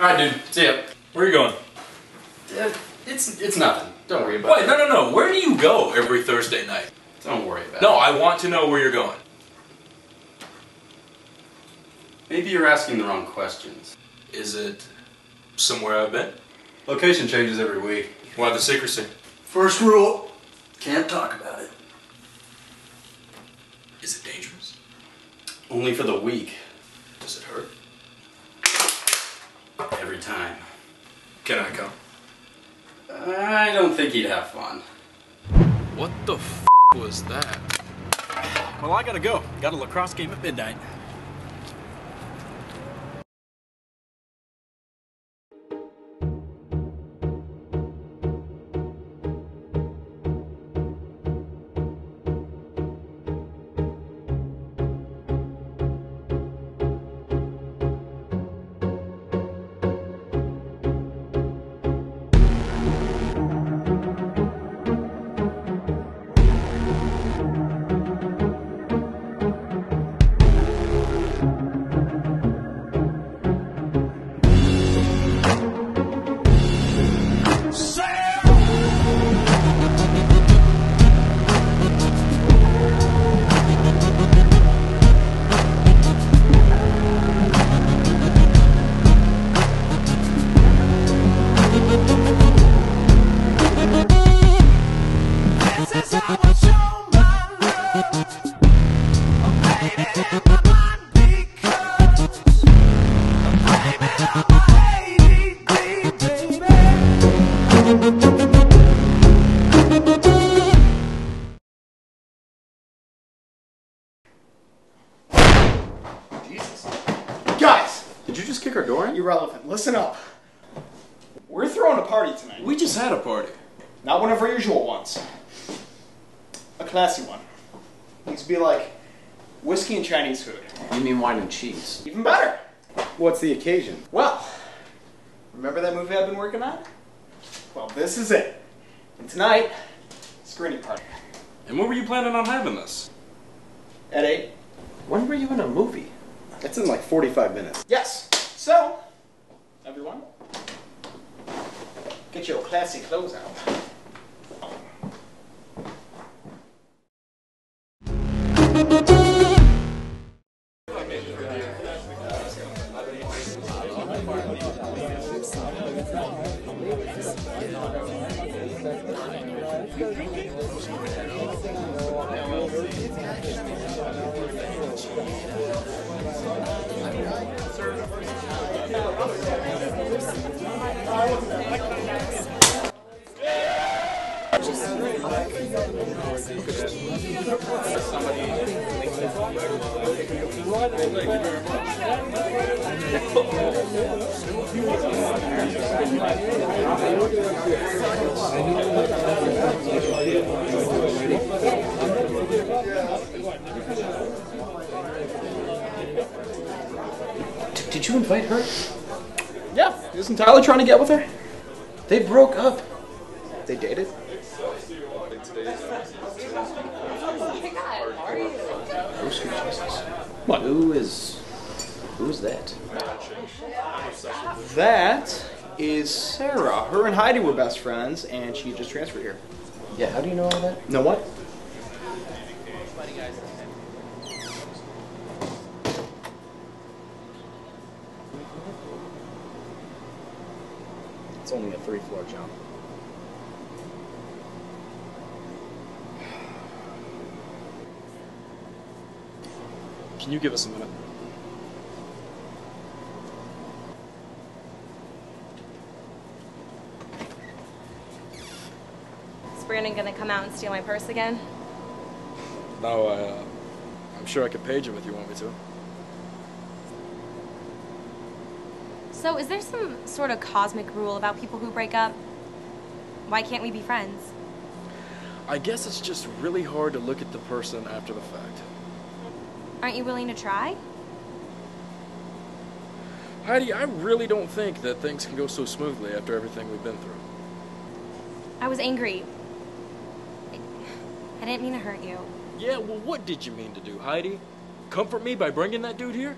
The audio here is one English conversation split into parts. Alright, dude. See ya. Where are you going? It's nothing. Don't worry about it. Wait, no. Where do you go every Thursday night? Don't worry about it. No, I want to know where you're going. Maybe you're asking the wrong questions. Is it somewhere I've been? Location changes every week. Why the secrecy? First rule, can't talk about it. Is it dangerous? Only for the weak. Does it hurt? Every time. Can I come? I don't think he'd have fun. What the f was that? Well, I gotta go. Got a lacrosse game at midnight. Irrelevant. Listen up. We're throwing a party tonight. We just had a party. Not one of our usual ones. A classy one. Needs to be like whiskey and Chinese food. You mean wine and cheese? Even better. What's the occasion? Well, remember that movie I've been working on? Well, this is it. And tonight, screening party. And when were you planning on having this? At 8. When were you in a movie? That's in like 45 minutes. Yes. So, everyone, get your classy clothes out. Did you invite her? Yeah. Isn't Tyler trying to get with her? They broke up. They dated? What? Who's that? That is Sarah. Her and Heidi were best friends, and she just transferred here. Yeah, how do you know all that? Know what? It's only a 3-floor jump. Can you give us a minute? Is Brandon gonna come out and steal my purse again? No, I'm sure I could page him if you want me to. So is there some sort of cosmic rule about people who break up? Why can't we be friends? I guess it's just really hard to look at the person after the fact. Aren't you willing to try? Heidi, I really don't think that things can go so smoothly after everything we've been through. I was angry. I didn't mean to hurt you. Yeah, well, what did you mean to do, Heidi? Comfort me by bringing that dude here?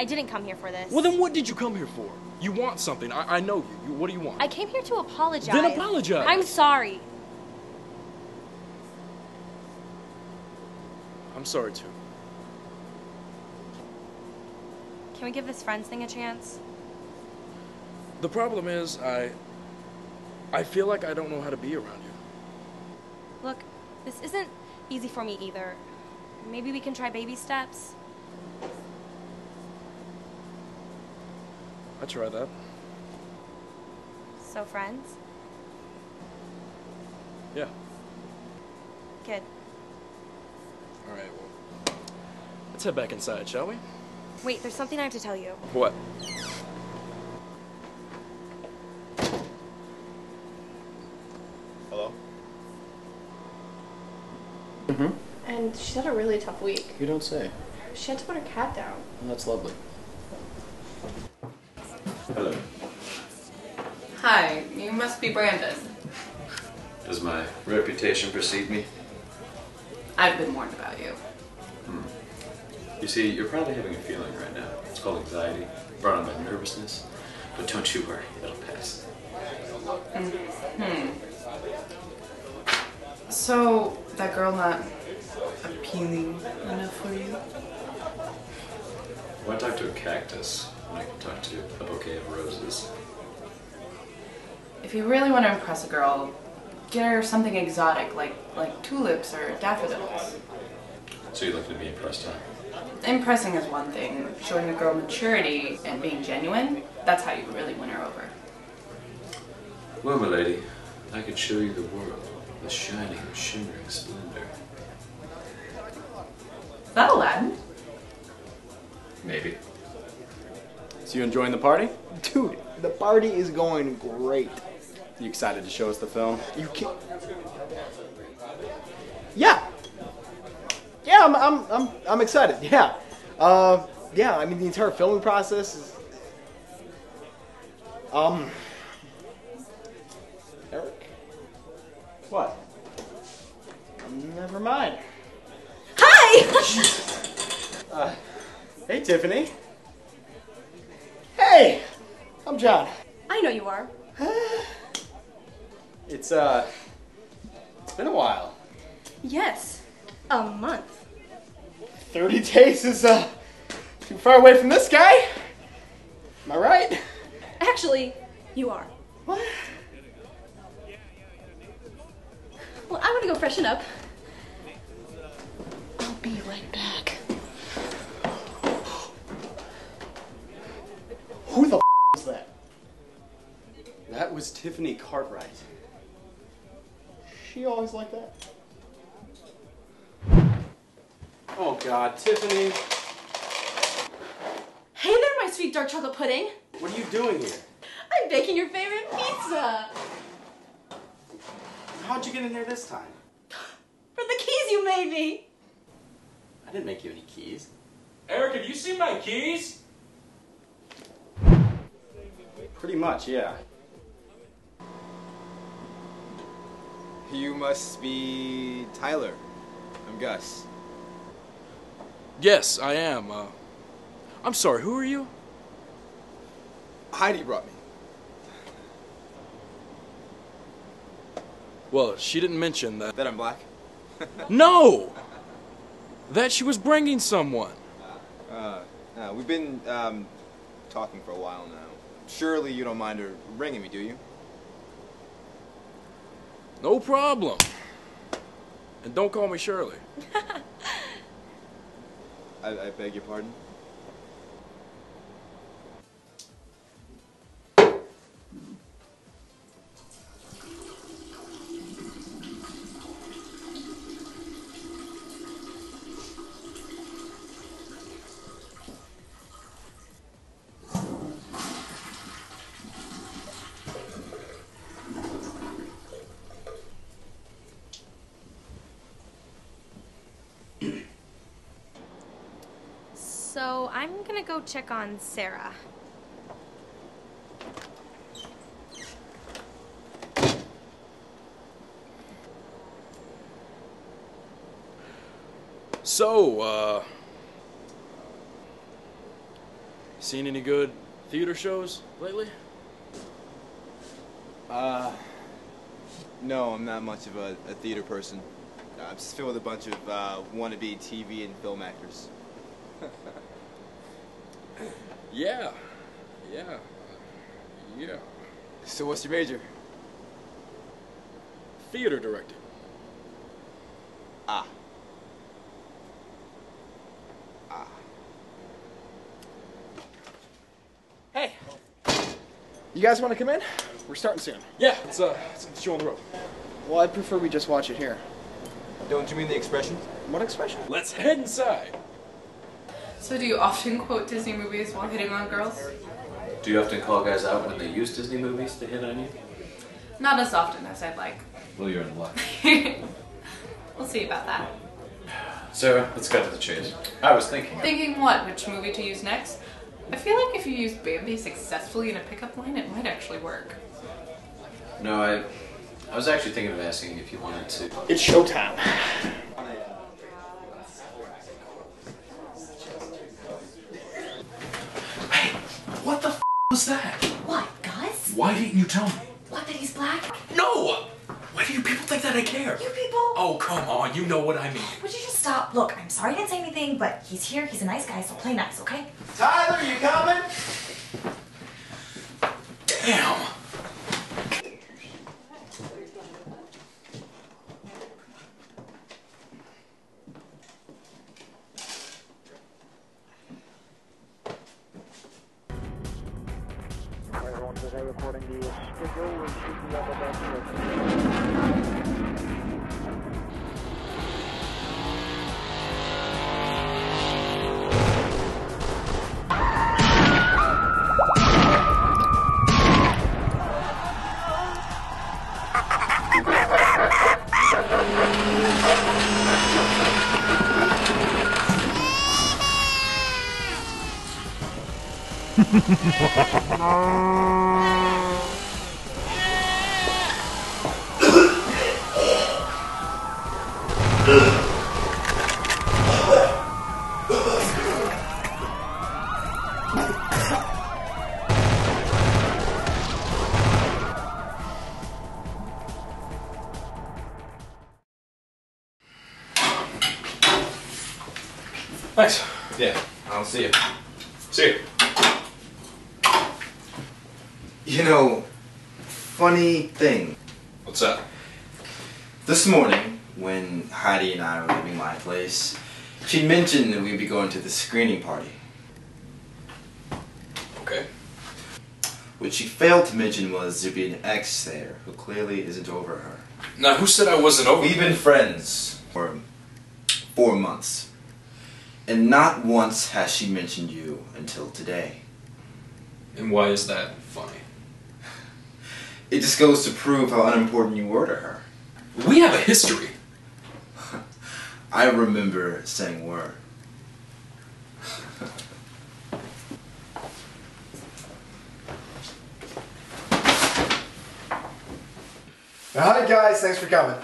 I didn't come here for this. Well, then what did you come here for? You want something. I know you. What do you want? I came here to apologize. Then apologize. I'm sorry. I'm sorry, too. Can we give this friends thing a chance? The problem is, I feel like I don't know how to be around you. Look, this isn't easy for me either. Maybe we can try baby steps? I try that. So friends? Yeah. Good. All right, well, let's head back inside, shall we? Wait, there's something I have to tell you. What? Hello? Mm-hmm. And she's had a really tough week. You don't say. She had to put her cat down. Well, that's lovely. Hello. Hi, you must be Brandon. Does my reputation precede me? I've been warned about you. You see, you're probably having a feeling right now. It's called anxiety, brought on by nervousness. But don't you worry, it'll pass. Mm-hmm. So, that girl not appealing enough for you? Why talk to a cactus when I can talk to a bouquet of roses? If you really want to impress a girl, get her something exotic, like tulips or daffodils. So you're looking to be impressed, huh? Impressing is one thing. Showing a girl maturity and being genuine, that's how you really win her over. Well, my lady, I could show you the world with shining, shimmering splendor. Is that Aladdin? Maybe. So you enjoying the party? Dude, the party is going great. You excited to show us the film? You can't... Yeah! Yeah, I'm excited. Yeah, yeah. I mean, the entire filming process is. Eric. What? Never mind. Hi. Hey, Tiffany. Hey, I'm John. I know you are. It's been a while. Yes. A month. 30 days is too far away from this guy. Am I right? Actually, you are. What? Well, I want to go freshen up. I'll be right back. Who the f was that? That was Tiffany Cartwright. She always like that. Oh God, Tiffany. Hey there, my sweet dark chocolate pudding. What are you doing here? I'm baking your favorite pizza. How'd you get in here this time? From the keys you made me. I didn't make you any keys. Eric, have you seen my keys? Pretty much, yeah. You must be Tyler. I'm Gus. Yes, I am. I'm sorry, who are you? Heidi brought me. Well, she didn't mention that. That I'm black? No! That she was bringing someone. We've been talking for a while now. Surely you don't mind her bringing me, do you? No problem. And don't call me Shirley. I beg your pardon? So I'm gonna go check on Sarah. So, Seen any good theater shows lately? No, I'm not much of a theater person. I'm just filled with a bunch of wannabe TV and film actors. Yeah. So what's your major? Theater directing. Ah. Hey, you guys want to come in? We're starting soon. Yeah, it's a show on the road. Well, I'd prefer we just watch it here. Don't you mean the expression? What expression? Let's head inside. So do you often quote Disney movies while hitting on girls? Do you often call guys out when they use Disney movies to hit on you? Not as often as I'd like. Well, you're in luck. We'll see about that. Sarah, let's cut to the chase. I was thinking... Thinking what? Which movie to use next? I feel like if you use Bambi successfully in a pickup line, it might actually work. No, I was actually thinking of asking if you wanted to... It's showtime. Hey, what the f*** was that? What, Gus? Why didn't you tell me? What, that he's black? No! Why do you people think that I care? You people? Oh, come on, you know what I mean. Would you just stop? Look, I'm sorry I didn't say anything, but he's here, he's a nice guy, so play nice, okay? Tyler, you coming? Damn! Today recording the schedule and shooting up about the Thanks. Yeah, I'll see you. See you. You know, funny thing. What's that? This morning, when Heidi and I were leaving my place, she mentioned that we'd be going to the screening party. Okay. What she failed to mention was there'd be an ex there who clearly isn't over her. Now, who said I wasn't over her? We've been friends for 4 months. And not once has she mentioned you until today. And why is that funny? It just goes to prove how unimportant you were to her. We have a history. I remember saying "were." Hi guys, thanks for coming.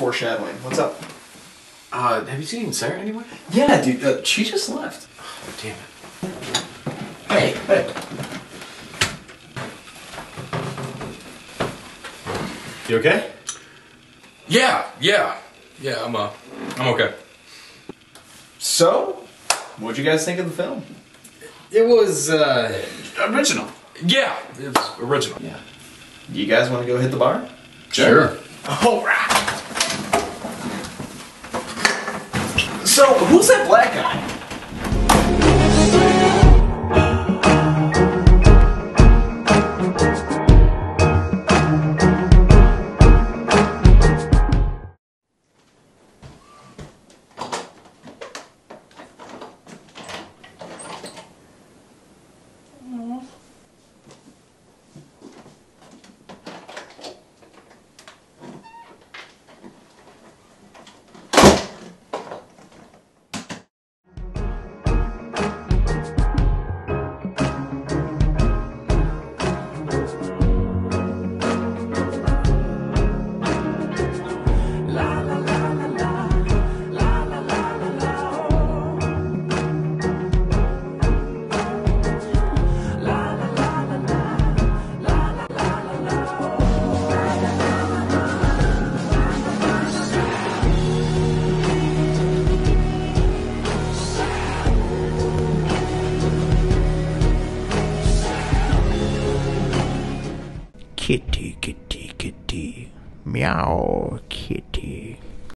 Foreshadowing. What's up? Have you seen Sarah anywhere? Yeah, dude. She just left. Oh, damn it. Hey. You okay? Yeah. I'm okay. So, what'd you guys think of the film? It was original. Yeah, it was original. Yeah. You guys want to go hit the bar? Sure. All right. So, who's that black guy? Aww. Kitty, kitty, kitty, meow, kitty.